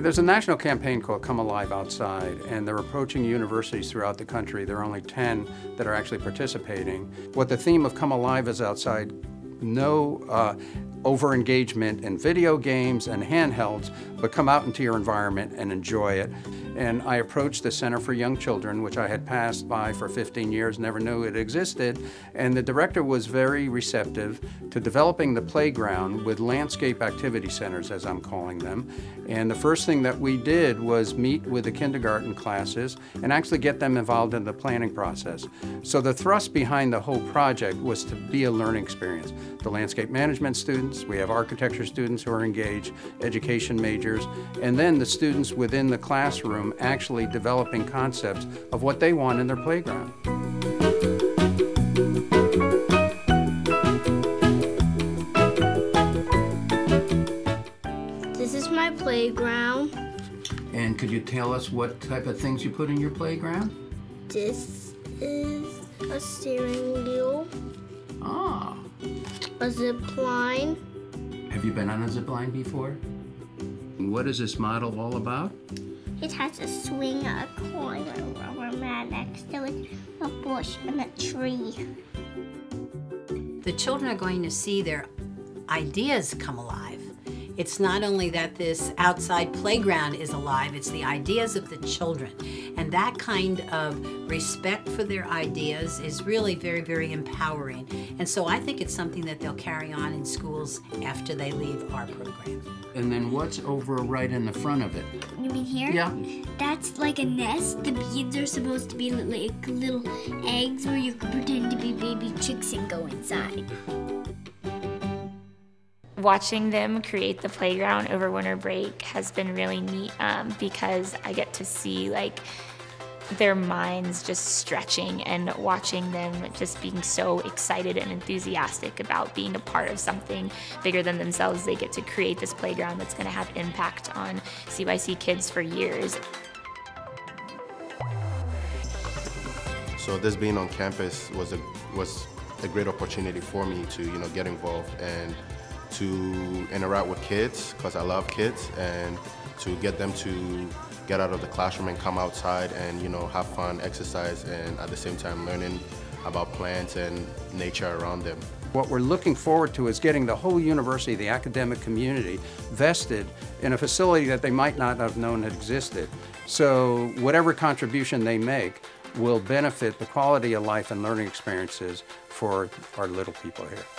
There's a national campaign called Come Alive Outside, and they're approaching universities throughout the country. There are only 10 that are actually participating. What the theme of Come Alive is outside, no over-engagement in video games and handhelds, but come out into your environment and enjoy it. And I approached the Center for Young Children, which I had passed by for 15 years, never knew it existed, and the director was very receptive to developing the playground with landscape activity centers, as I'm calling them. And the first thing that we did was meet with the kindergarten classes and actually get them involved in the planning process. So the thrust behind the whole project was to be a learning experience. The landscape management students, we have architecture students who are engaged, education majors, and then the students within the classroom actually developing concepts of what they want in their playground. This is my playground. And could you tell us what type of things you put in your playground? This is a steering wheel. Ah. A zip line. Have you been on a zip line before? What is this model all about? It has a swing, a coin, a rubber mat next to it, a bush, and a tree. The children are going to see their ideas come alive. It's not only that this outside playground is alive, it's the ideas of the children. And that kind of respect for their ideas is really very, very empowering. And so I think it's something that they'll carry on in schools after they leave our program. And then what's over right in the front of it? You mean here? Yeah. That's like a nest. The beads are supposed to be like little eggs where you can pretend to be baby chicks and go inside. Watching them create the playground over winter break has been really neat because I get to see like their minds just stretching and watching them just being so excited and enthusiastic about being a part of something bigger than themselves. They get to create this playground that's going to have impact on CYC kids for years. So this being on campus was a great opportunity for me to get involved and to interact with kids, because I love kids, and to get them to get out of the classroom and come outside and have fun, exercise, and at the same time learning about plants and nature around them. What we're looking forward to is getting the whole university, the academic community, vested in a facility that they might not have known had existed. So whatever contribution they make will benefit the quality of life and learning experiences for our little people here.